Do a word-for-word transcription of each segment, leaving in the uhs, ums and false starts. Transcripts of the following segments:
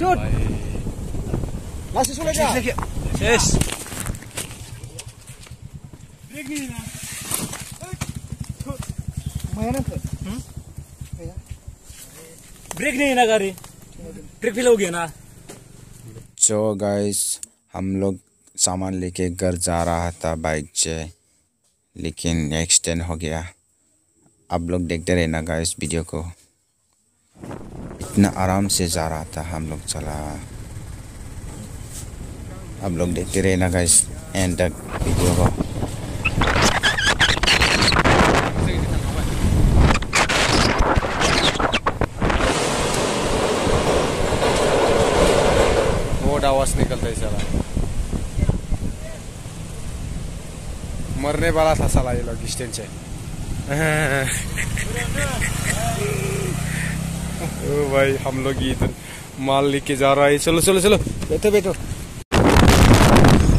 dude. Lass es runter. Yes. Bring me in. Maina sir. Hmm? Break नहीं ना गाड़ी trick fail हो गया ना। सो गाइस हम लोग सामान लेके घर जा रहा था बाइक से, लेकिन एक्सीडेंट हो गया। आप लोग देखते रहे ना गाइस वीडियो को। इतना आराम से जा रहा था हम लोग चला। आप लोग देखते रहे ना गाइस एंड तक वीडियो को। आवाज निकलता है साला, मरने वाला था साला ये लोग स्टैंड से। ओ भाई हम लोग इधर माल लेके जा रहा है। चलो चलो चलो बैठो बैठो।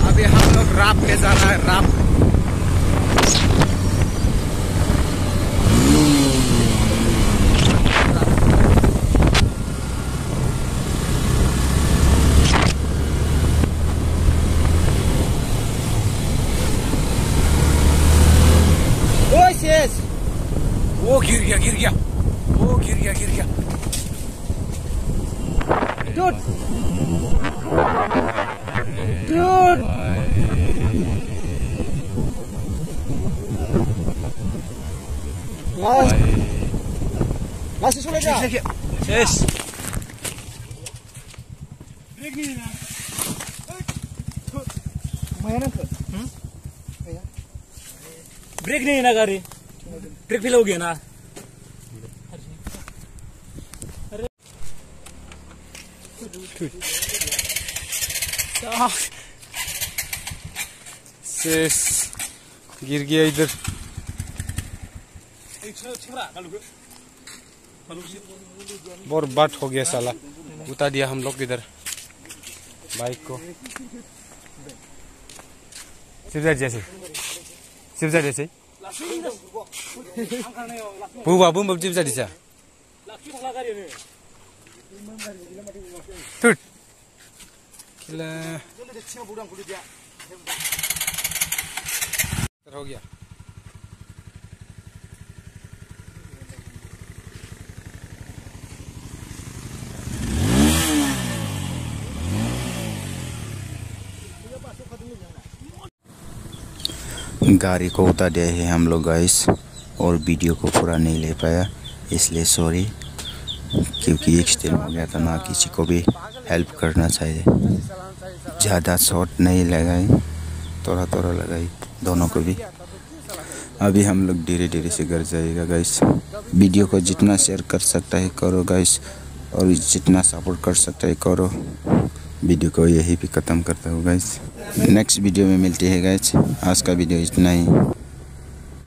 अभी हम लोग राप पे जा रहा है। राप वो गिर गया गिर गया वो गिर गया गिर गया डूड डूड लास्ट सुन लेगा। यस ब्रेक नहीं ना मैंने हम्म ब्रेक नहीं ना गाड़ी ट्रिक फेल हो गया ना। अरे शेष गिर गया इधर। बहुत बर्बाद हो गया साला, उतार दिया हम लोग इधर बाइक को। शिवजा जैसे शिवजा जैसे बुआ बुम बब्जी जाती सा टूट किला हो गया। गाड़ी को उतार दिया है हम लोग गाइस, और वीडियो को पूरा नहीं ले पाया इसलिए सॉरी, क्योंकि एक्सीडेंट हो गया था ना। किसी को भी हेल्प करना चाहिए। ज़्यादा शॉट नहीं लगाई, थोड़ा थोड़ा लगाई दोनों को भी। अभी हम लोग धीरे धीरे से घर जाएगा गाइस। वीडियो को जितना शेयर कर सकता है करो गाइस, और जितना सपोर्ट कर सकता है करो। वीडियो को यही भी ख़त्म करता हूँ गाइस। नेक्स्ट वीडियो में मिलते हैं गाइस। आज का वीडियो इतना ही।